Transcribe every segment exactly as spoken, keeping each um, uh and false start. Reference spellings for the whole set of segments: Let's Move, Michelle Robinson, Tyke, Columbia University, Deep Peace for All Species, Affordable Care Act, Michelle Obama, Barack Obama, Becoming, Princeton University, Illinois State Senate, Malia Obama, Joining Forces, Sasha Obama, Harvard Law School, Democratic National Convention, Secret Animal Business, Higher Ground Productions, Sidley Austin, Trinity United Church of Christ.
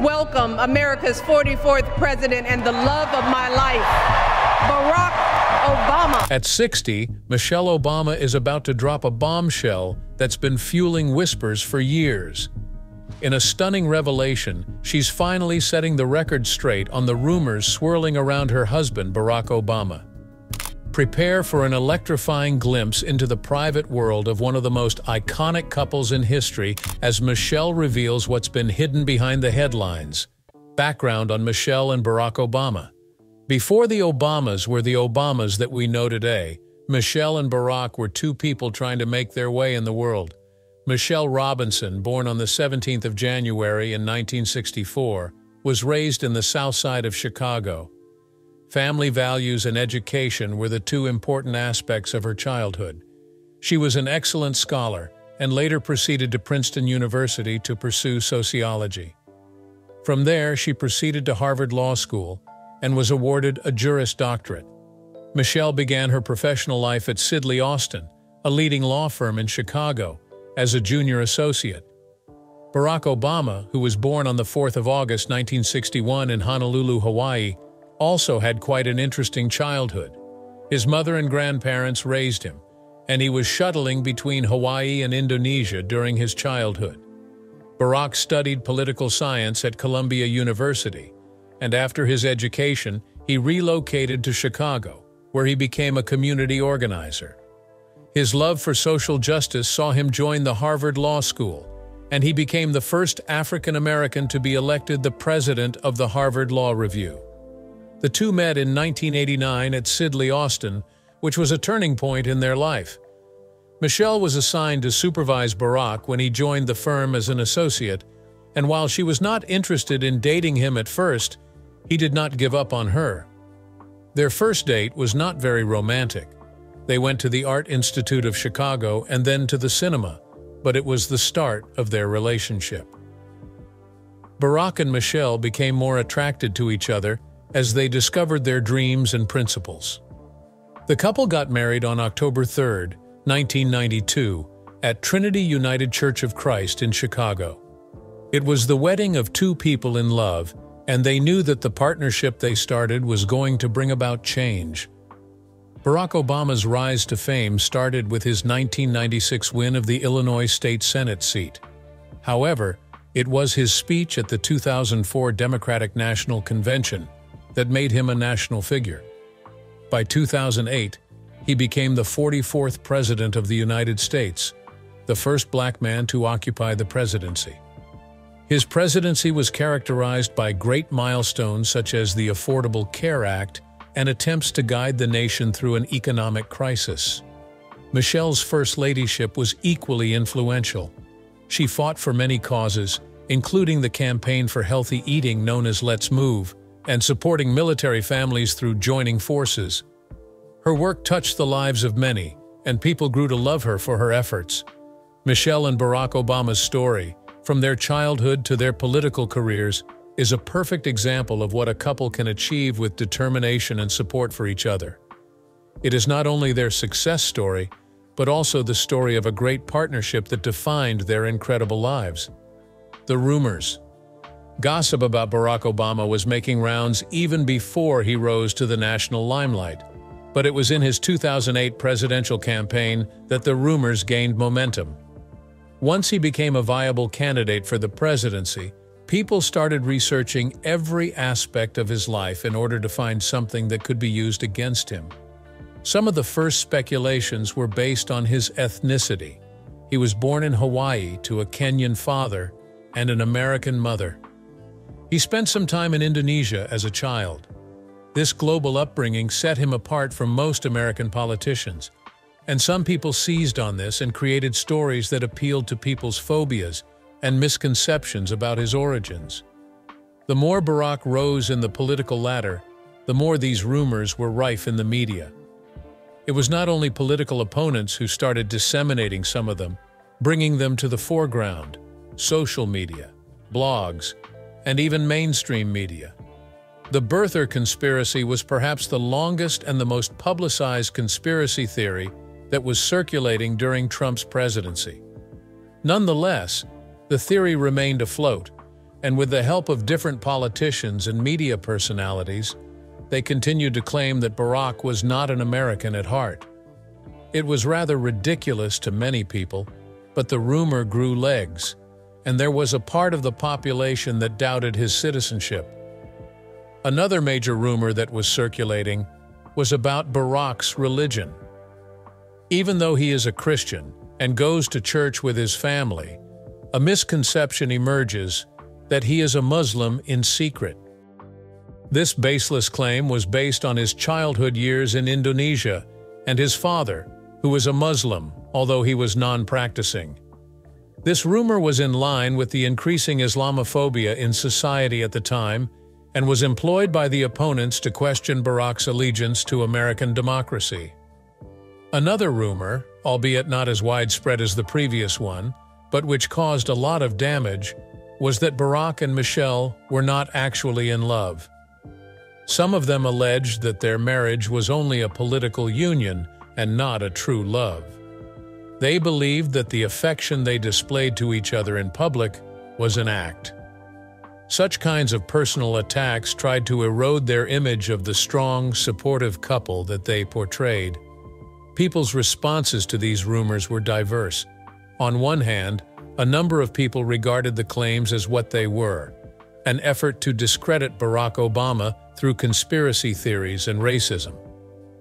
welcome America's forty-fourth president and the love of my life, Barack Obama. At sixty, Michelle Obama is about to drop a bombshell that's been fueling whispers for years. In a stunning revelation, she's finally setting the record straight on the rumors swirling around her husband, Barack Obama. Prepare for an electrifying glimpse into the private world of one of the most iconic couples in history as Michelle reveals what's been hidden behind the headlines. Background on Michelle and Barack Obama. Before the Obamas were the Obamas that we know today, Michelle and Barack were two people trying to make their way in the world. Michelle Robinson, born on the seventeenth of January in nineteen sixty-four, was raised in the South Side of Chicago. Family values and education were the two important aspects of her childhood. She was an excellent scholar and later proceeded to Princeton University to pursue sociology. From there, she proceeded to Harvard Law School and was awarded a Juris Doctorate. Michelle began her professional life at Sidley Austin, a leading law firm in Chicago, as a junior associate. Barack Obama, who was born on the fourth of August nineteen sixty-one in Honolulu, Hawaii, also had quite an interesting childhood. His mother and grandparents raised him, and he was shuttling between Hawaii and Indonesia during his childhood. Barack studied political science at Columbia University, and after his education, he relocated to Chicago, where he became a community organizer. His love for social justice saw him join the Harvard Law School, and he became the first African American to be elected the president of the Harvard Law Review. The two met in nineteen eighty-nine at Sidley Austin, which was a turning point in their life. Michelle was assigned to supervise Barack when he joined the firm as an associate, and while she was not interested in dating him at first, he did not give up on her. Their first date was not very romantic. They went to the Art Institute of Chicago and then to the cinema, but it was the start of their relationship. Barack and Michelle became more attracted to each other as they discovered their dreams and principles. The couple got married on October third, nineteen ninety-two, at Trinity United Church of Christ in Chicago. It was the wedding of two people in love, and they knew that the partnership they started was going to bring about change. Barack Obama's rise to fame started with his nineteen ninety-six win of the Illinois State Senate seat. However, it was his speech at the two thousand four Democratic National Convention that made him a national figure. By two thousand eight, he became the forty-fourth President of the United States, the first black man to occupy the presidency. His presidency was characterized by great milestones such as the Affordable Care Act and attempts to guide the nation through an economic crisis. Michelle's first ladyship was equally influential. She fought for many causes, including the campaign for healthy eating known as Let's Move, and supporting military families through Joining Forces. Her work touched the lives of many, and people grew to love her for her efforts. Michelle and Barack Obama's story, from their childhood to their political careers, is a perfect example of what a couple can achieve with determination and support for each other. It is not only their success story, but also the story of a great partnership that defined their incredible lives. The rumors. Gossip about Barack Obama was making rounds even before he rose to the national limelight, but it was in his two thousand eight presidential campaign that the rumors gained momentum. Once he became a viable candidate for the presidency, people started researching every aspect of his life in order to find something that could be used against him. Some of the first speculations were based on his ethnicity. He was born in Hawaii to a Kenyan father and an American mother. He spent some time in Indonesia as a child. This global upbringing set him apart from most American politicians, and some people seized on this and created stories that appealed to people's phobias and misconceptions about his origins. The more Barack rose in the political ladder, the more these rumors were rife in the media. It was not only political opponents who started disseminating some of them, bringing them to the foreground, social media, blogs, and even mainstream media. The birther conspiracy was perhaps the longest and the most publicized conspiracy theory that was circulating during Trump's presidency. Nonetheless, the theory remained afloat, and with the help of different politicians and media personalities, they continued to claim that Barack was not an American at heart. It was rather ridiculous to many people, but the rumor grew legs, and there was a part of the population that doubted his citizenship. Another major rumor that was circulating was about Barack's religion. Even though he is a Christian and goes to church with his family, a misconception emerges that he is a Muslim in secret. This baseless claim was based on his childhood years in Indonesia and his father, who was a Muslim, although he was non-practicing. This rumor was in line with the increasing Islamophobia in society at the time and was employed by the opponents to question Barack's allegiance to American democracy. Another rumor, albeit not as widespread as the previous one, but which caused a lot of damage, was that Barack and Michelle were not actually in love. Some of them alleged that their marriage was only a political union and not a true love. They believed that the affection they displayed to each other in public was an act. Such kinds of personal attacks tried to erode their image of the strong, supportive couple that they portrayed. People's responses to these rumors were diverse. On one hand, a number of people regarded the claims as what they were, an effort to discredit Barack Obama through conspiracy theories and racism.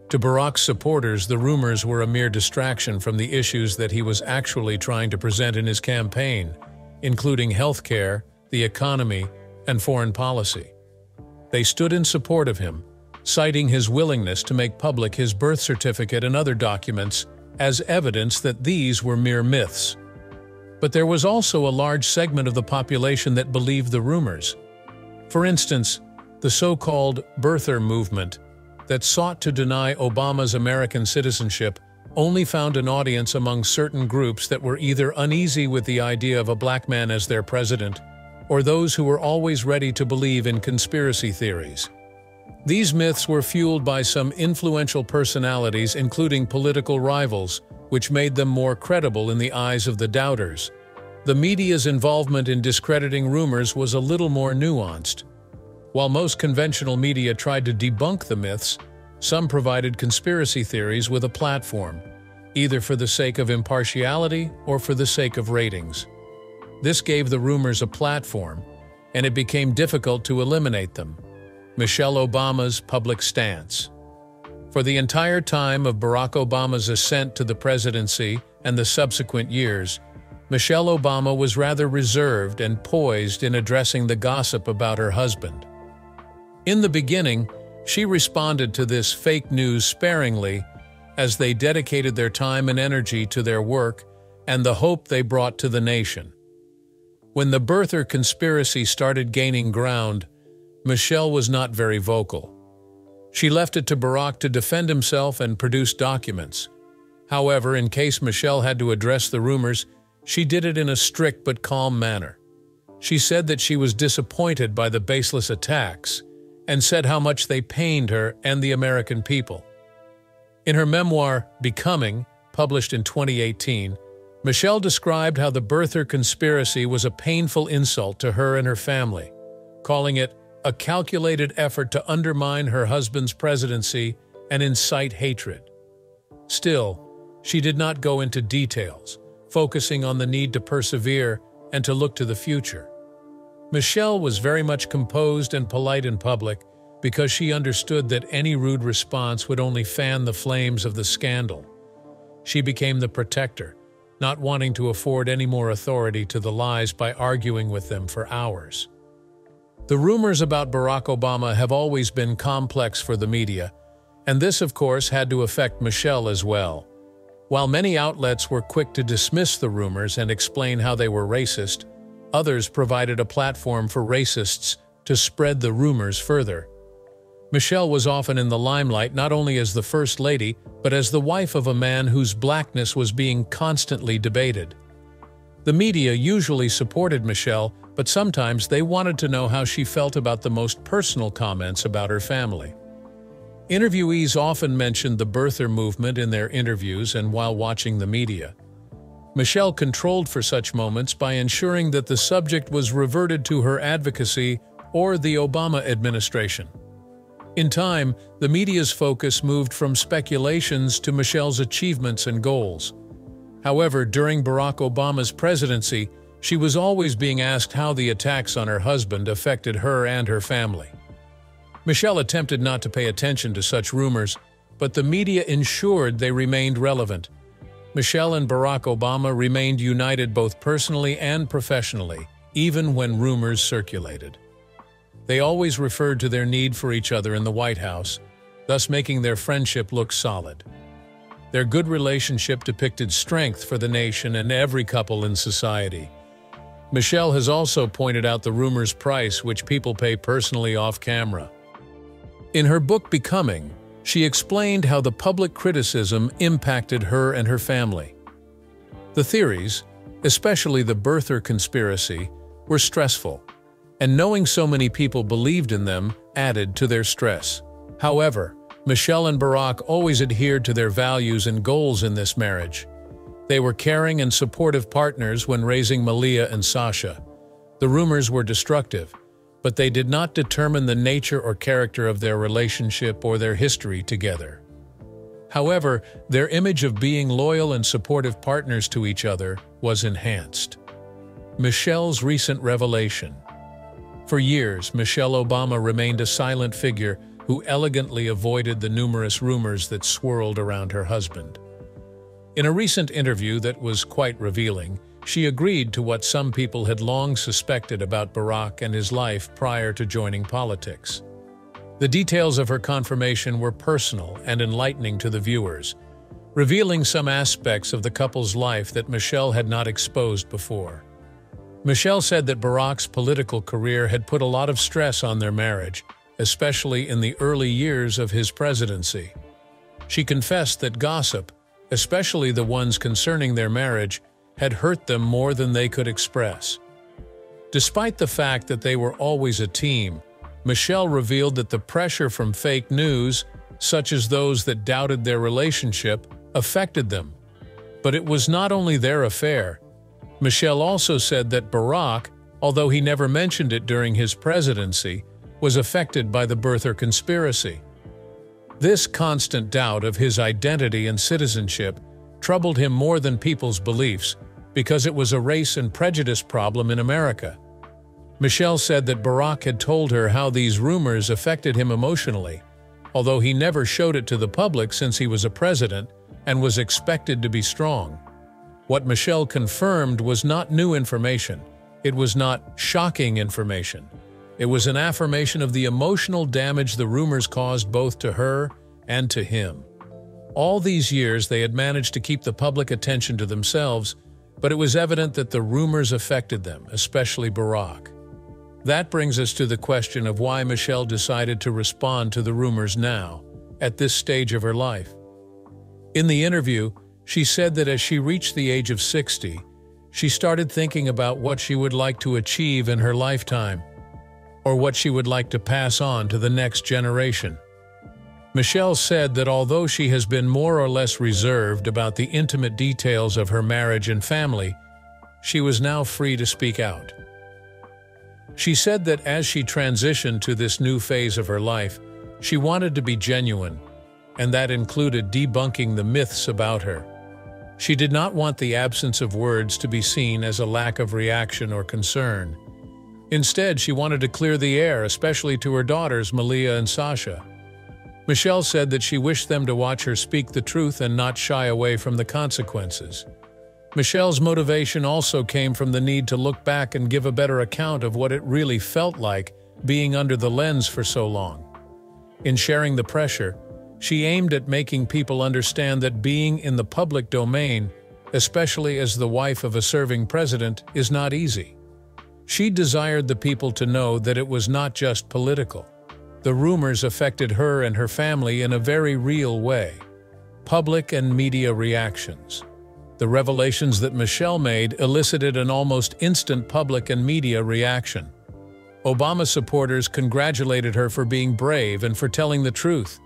To Barack's supporters, the rumors were a mere distraction from the issues that he was actually trying to present in his campaign, including health care, the economy, and foreign policy. They stood in support of him, citing his willingness to make public his birth certificate and other documents as evidence that these were mere myths. But there was also a large segment of the population that believed the rumors. For instance, the so-called birther movement that sought to deny Obama's American citizenship only found an audience among certain groups that were either uneasy with the idea of a black man as their president, or those who were always ready to believe in conspiracy theories. These myths were fueled by some influential personalities, including political rivals, which made them more credible in the eyes of the doubters. The media's involvement in discrediting rumors was a little more nuanced. While most conventional media tried to debunk the myths, some provided conspiracy theories with a platform, either for the sake of impartiality or for the sake of ratings. This gave the rumors a platform, and it became difficult to eliminate them. Michelle Obama's public stance. For the entire time of Barack Obama's ascent to the presidency and the subsequent years, Michelle Obama was rather reserved and poised in addressing the gossip about her husband. In the beginning, she responded to this fake news sparingly, as they dedicated their time and energy to their work and the hope they brought to the nation. When the birther conspiracy started gaining ground, Michelle was not very vocal. She left it to Barack to defend himself and produce documents. However, in case Michelle had to address the rumors, she did it in a strict but calm manner. She said that she was disappointed by the baseless attacks and said how much they pained her and the American people. In her memoir, Becoming, published in twenty eighteen, Michelle described how the birther conspiracy was a painful insult to her and her family, calling it a calculated effort to undermine her husband's presidency and incite hatred. Still, she did not go into details, focusing on the need to persevere and to look to the future. Michelle was very much composed and polite in public because she understood that any rude response would only fan the flames of the scandal. She became the protector, not wanting to afford any more authority to the lies by arguing with them for hours. The rumors about Barack Obama have always been complex for the media, and this, of course, had to affect Michelle as well. While many outlets were quick to dismiss the rumors and explain how they were racist, others provided a platform for racists to spread the rumors further. Michelle was often in the limelight not only as the First Lady, but as the wife of a man whose blackness was being constantly debated. The media usually supported Michelle, but sometimes they wanted to know how she felt about the most personal comments about her family. Interviewees often mentioned the birther movement in their interviews and while watching the media. Michelle controlled for such moments by ensuring that the subject was reverted to her advocacy or the Obama administration. In time, the media's focus moved from speculations to Michelle's achievements and goals. However, during Barack Obama's presidency, she was always being asked how the attacks on her husband affected her and her family. Michelle attempted not to pay attention to such rumors, but the media ensured they remained relevant. Michelle and Barack Obama remained united both personally and professionally, even when rumors circulated. They always referred to their need for each other in the White House, thus making their friendship look solid. Their good relationship depicted strength for the nation and every couple in society. Michelle has also pointed out the rumor's price which people pay personally off camera. In her book Becoming, she explained how the public criticism impacted her and her family. The theories, especially the birther conspiracy, were stressful, and knowing so many people believed in them added to their stress. However, Michelle and Barack always adhered to their values and goals in this marriage. They were caring and supportive partners when raising Malia and Sasha. The rumors were destructive, but they did not determine the nature or character of their relationship or their history together. However, their image of being loyal and supportive partners to each other was enhanced. Michelle's recent revelation. For years, Michelle Obama remained a silent figure who elegantly avoided the numerous rumors that swirled around her husband. In a recent interview that was quite revealing, she agreed to what some people had long suspected about Barack and his life prior to joining politics. The details of her confirmation were personal and enlightening to the viewers, revealing some aspects of the couple's life that Michelle had not exposed before. Michelle said that Barack's political career had put a lot of stress on their marriage, especially in the early years of his presidency. She confessed that gossip, especially the ones concerning their marriage, had hurt them more than they could express. Despite the fact that they were always a team, Michelle revealed that the pressure from fake news, such as those that doubted their relationship, affected them. But it was not only their affair. Michelle also said that Barack, although he never mentioned it during his presidency, was affected by the birther conspiracy. This constant doubt of his identity and citizenship troubled him more than people's beliefs, because it was a race and prejudice problem in America. Michelle said that Barack had told her how these rumors affected him emotionally, although he never showed it to the public since he was a president and was expected to be strong. What Michelle confirmed was not new information. It was not shocking information. It was an affirmation of the emotional damage the rumors caused both to her and to him. All these years they had managed to keep the public attention to themselves, but it was evident that the rumors affected them, especially Barack. That brings us to the question of why Michelle decided to respond to the rumors now, at this stage of her life. In the interview, she said that as she reached the age of sixty, she started thinking about what she would like to achieve in her lifetime, or what she would like to pass on to the next generation. Michelle said that although she has been more or less reserved about the intimate details of her marriage and family, she was now free to speak out. She said that as she transitioned to this new phase of her life, she wanted to be genuine, and that included debunking the myths about her. She did not want the absence of words to be seen as a lack of reaction or concern. Instead, she wanted to clear the air, especially to her daughters, Malia and Sasha. Michelle said that she wished them to watch her speak the truth and not shy away from the consequences. Michelle's motivation also came from the need to look back and give a better account of what it really felt like being under the lens for so long. In sharing the pressure, she aimed at making people understand that being in the public domain, especially as the wife of a serving president, is not easy. She desired the people to know that it was not just political. The rumors affected her and her family in a very real way. Public and media reactions. The revelations that Michelle made elicited an almost instant public and media reaction. Obama supporters congratulated her for being brave and for telling the truth.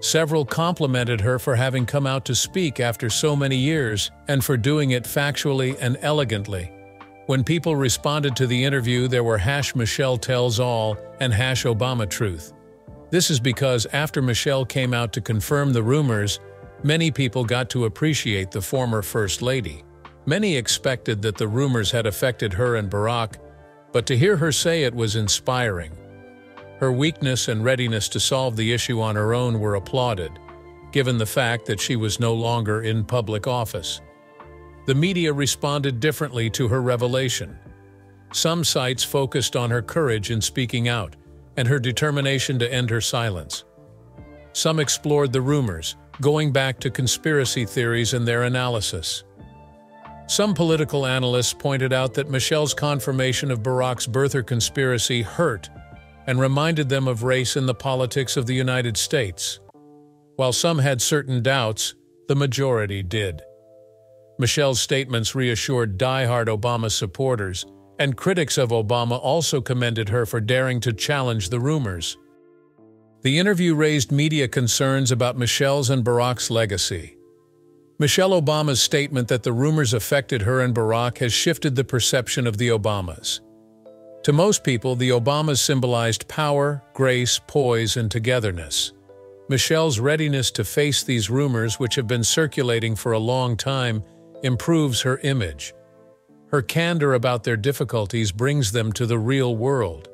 Several complimented her for having come out to speak after so many years and for doing it factually and elegantly. When people responded to the interview, there were hash Michelle Tells All and hash Obama Truth. This is because after Michelle came out to confirm the rumors, many people got to appreciate the former First Lady. Many expected that the rumors had affected her and Barack, but to hear her say it was inspiring. Her weakness and readiness to solve the issue on her own were applauded, given the fact that she was no longer in public office. The media responded differently to her revelation. Some sites focused on her courage in speaking out and her determination to end her silence. Some explored the rumors, going back to conspiracy theories and their analysis. Some political analysts pointed out that Michelle's confirmation of Barack's birther conspiracy hurt and reminded them of race in the politics of the United States. While some had certain doubts, the majority did. Michelle's statements reassured diehard Obama supporters, and critics of Obama also commended her for daring to challenge the rumors. The interview raised media concerns about Michelle's and Barack's legacy. Michelle Obama's statement that the rumors affected her and Barack has shifted the perception of the Obamas. To most people, the Obamas symbolized power, grace, poise, and togetherness. Michelle's readiness to face these rumors, which have been circulating for a long time, improves her image. Her candor about their difficulties brings them to the real world.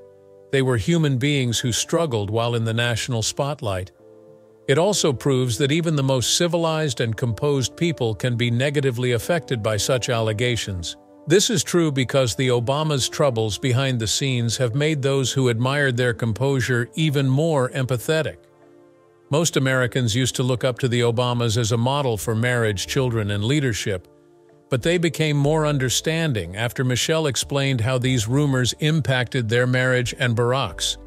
They were human beings who struggled while in the national spotlight. It also proves that even the most civilized and composed people can be negatively affected by such allegations. This is true because the Obamas' troubles behind the scenes have made those who admired their composure even more empathetic. Most Americans used to look up to the Obamas as a model for marriage, children, and leadership, but they became more understanding after Michelle explained how these rumors impacted their marriage and Barack's.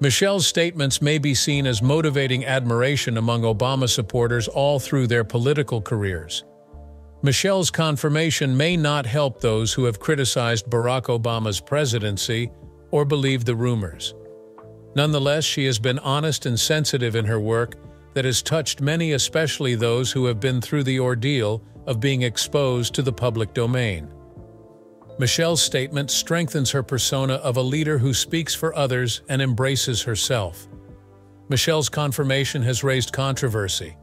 Michelle's statements may be seen as motivating admiration among Obama supporters all through their political careers. Michelle's confirmation may not help those who have criticized Barack Obama's presidency or believed the rumors. Nonetheless, she has been honest and sensitive in her work that has touched many, especially those who have been through the ordeal of being exposed to the public domain. Michelle's statement strengthens her persona of a leader who speaks for others and embraces herself. Michelle's confirmation has raised controversy.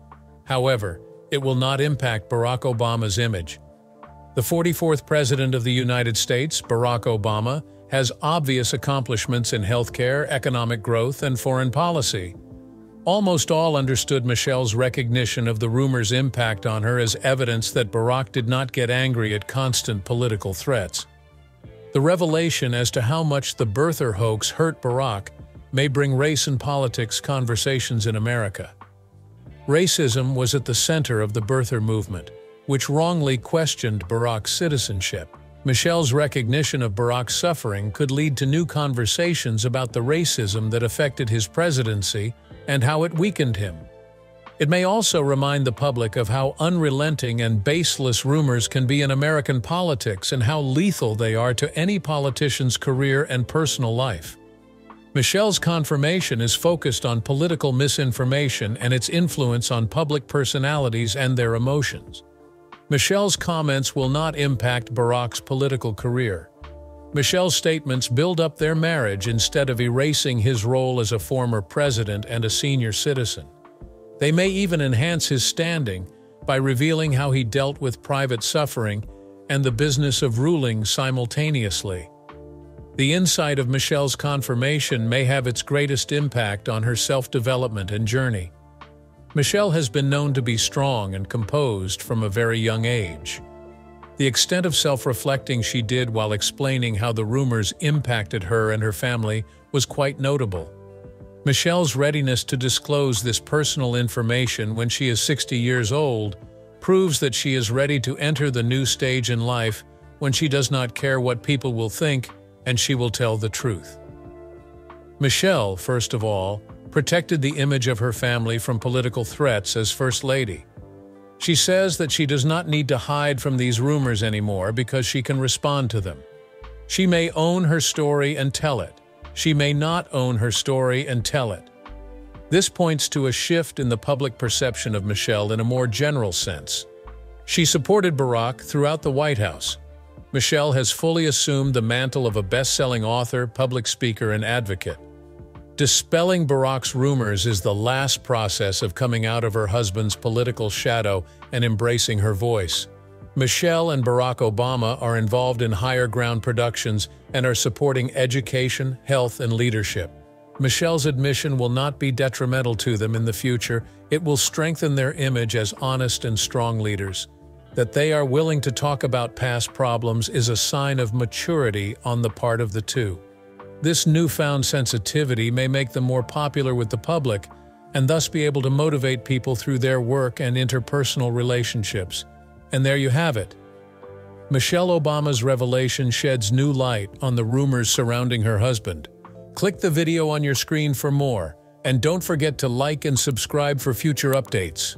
However, it will not impact Barack Obama's image. The forty-fourth President of the United States, Barack Obama, has obvious accomplishments in healthcare, economic growth, and foreign policy. Almost all understood Michelle's recognition of the rumors' impact on her as evidence that Barack did not get angry at constant political threats. The revelation as to how much the birther hoax hurt Barack may bring race and politics conversations in America. Racism was at the center of the birther movement, which wrongly questioned Barack's citizenship. Michelle's recognition of Barack's suffering could lead to new conversations about the racism that affected his presidency and how it weakened him. It may also remind the public of how unrelenting and baseless rumors can be in American politics and how lethal they are to any politician's career and personal life. Michelle's confirmation is focused on political misinformation and its influence on public personalities and their emotions. Michelle's comments will not impact Barack's political career. Michelle's statements build up their marriage instead of erasing his role as a former president and a senior citizen. They may even enhance his standing by revealing how he dealt with private suffering and the business of ruling simultaneously. The insight of Michelle's confirmation may have its greatest impact on her self-development and journey. Michelle has been known to be strong and composed from a very young age. The extent of self-reflecting she did while explaining how the rumors impacted her and her family was quite notable. Michelle's readiness to disclose this personal information when she is sixty years old proves that she is ready to enter the new stage in life when she does not care what people will think, and she will tell the truth. Michelle, first of all, protected the image of her family from political threats as First Lady. She says that she does not need to hide from these rumors anymore because she can respond to them. She may own her story and tell it. She may not own her story and tell it. This points to a shift in the public perception of Michelle in a more general sense. She supported Barack throughout the White House. Michelle has fully assumed the mantle of a best-selling author, public speaker, and advocate. Dispelling Barack's rumors is the last process of coming out of her husband's political shadow and embracing her voice. Michelle and Barack Obama are involved in Higher Ground Productions and are supporting education, health, and leadership. Michelle's admission will not be detrimental to them in the future. It will strengthen their image as honest and strong leaders. That they are willing to talk about past problems is a sign of maturity on the part of the two. This newfound sensitivity may make them more popular with the public and thus be able to motivate people through their work and interpersonal relationships. And there you have it. Michelle Obama's revelation sheds new light on the rumors surrounding her husband. Click the video on your screen for more, and don't forget to like and subscribe for future updates.